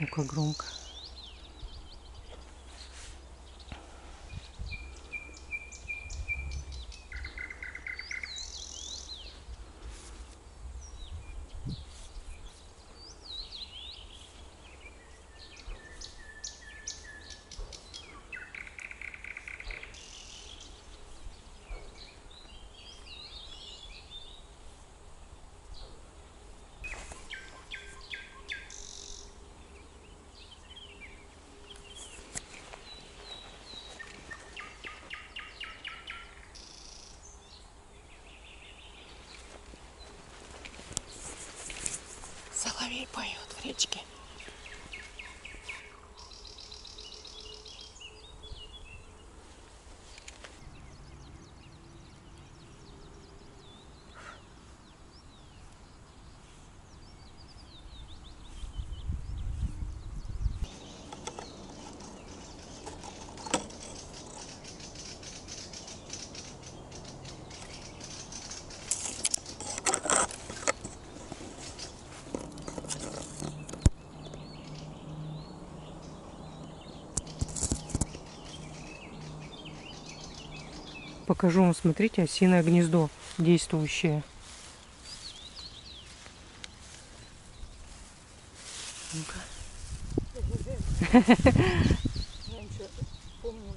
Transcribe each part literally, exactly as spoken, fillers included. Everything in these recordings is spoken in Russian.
Ну как громко. Соловей поет в речке. Покажу вам, смотрите, осиное гнездо действующее.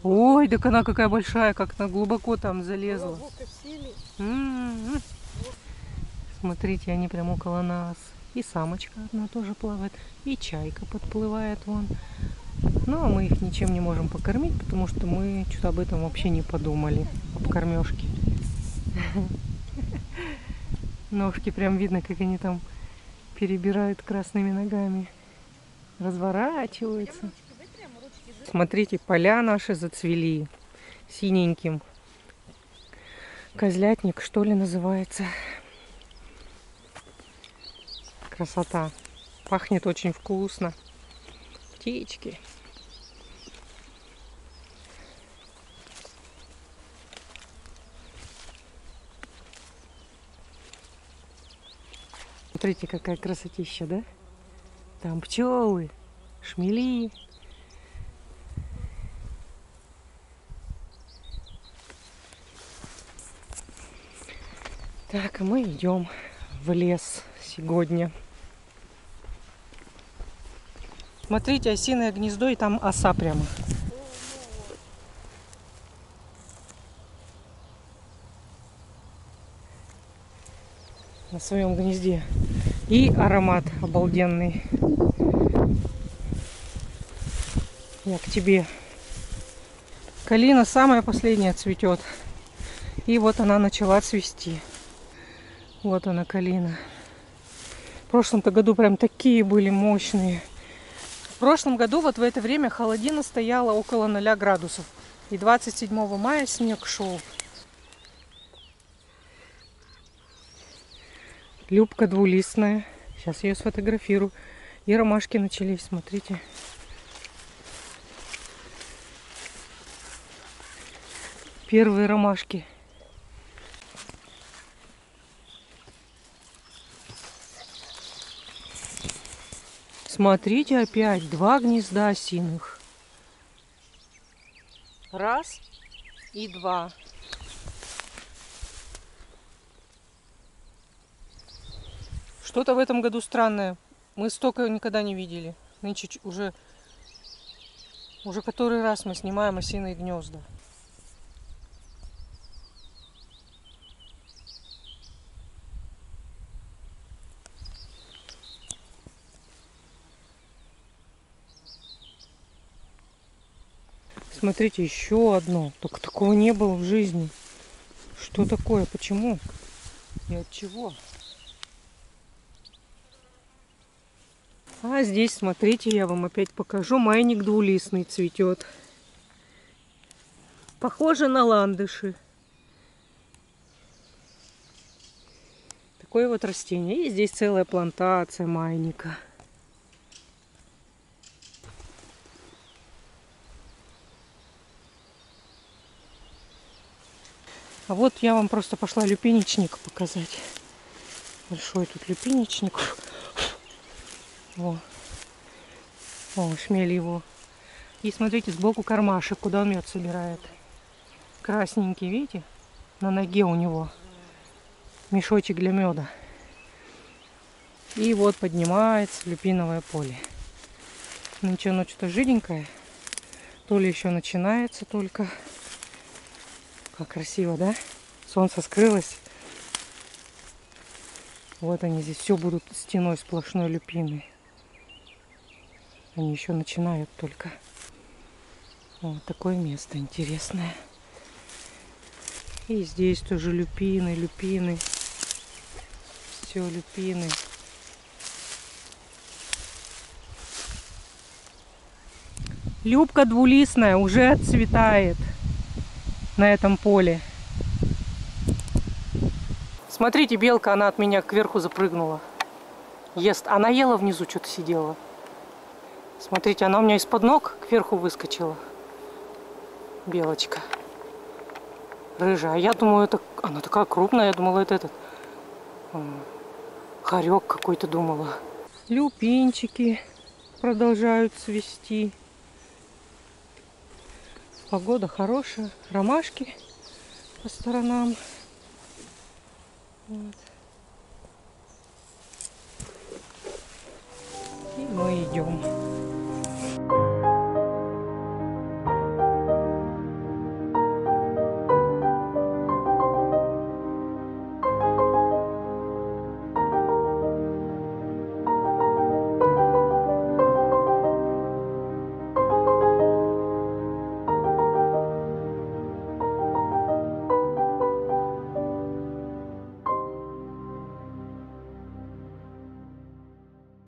Ой, так она какая большая, как она глубоко там залезла. М-м-м. Смотрите, они прям около нас. И самочка одна тоже плавает, и чайка подплывает вон. Ну, а мы их ничем не можем покормить, потому что мы что-то об этом вообще не подумали, об кормежке. Ножки прям видно, как они там перебирают красными ногами, разворачиваются. Смотрите, поля наши зацвели синеньким. Козлятник, что ли, называется. Красота. Пахнет очень вкусно. Птички. Смотрите, какая красотища, да? Там пчелы, шмели. Так, а мы идем в лес сегодня. Смотрите, осиное гнездо, и там оса прямо. На своем гнезде. И аромат обалденный. Я к тебе. Калина самая последняя цветет. И вот она начала цвести. Вот она, калина. В прошлом-то году прям такие были мощные. В прошлом году вот в это время холодина стояла около ноля градусов. И двадцать седьмого мая снег шел. Любка двулистная. Сейчас ее сфотографирую. И ромашки начались, смотрите. Первые ромашки. Смотрите, опять два гнезда осиных. Раз и два. Что-то в этом году странное. Мы столько никогда не видели. Нынче уже, уже который раз мы снимаем осиные гнезда. Смотрите, еще одно. Только такого не было в жизни. Что такое? Почему? И от чего? А здесь, смотрите, я вам опять покажу. Майник двулистный цветет. Похоже на ландыши. Такое вот растение. И здесь целая плантация майника. А вот я вам просто пошла люпиничник показать. Большой тут люпиничник. Во. О, шмель его. И смотрите, сбоку кармашек, куда он мед собирает. Красненький, видите? На ноге у него мешочек для меда. И вот поднимается люпиновое поле. Ну что, оно что-то жиденькое. То ли еще начинается только. Как красиво, да? Солнце скрылось. Вот они здесь все будут стеной сплошной люпины. Они еще начинают только. Вот такое место интересное. И здесь тоже люпины, люпины. Все люпины. Любка двулистная уже отцветает на этом поле. Смотрите, белка, она от меня кверху запрыгнула. Ест. Она ела внизу, что-то сидела. Смотрите, она у меня из-под ног кверху выскочила. Белочка. Рыжая. Я думаю, это... она такая крупная. Я думала, это этот... хорек какой-то, думала. Люпинчики продолжают цвести. Погода хорошая. Ромашки по сторонам. Вот. И мы идем.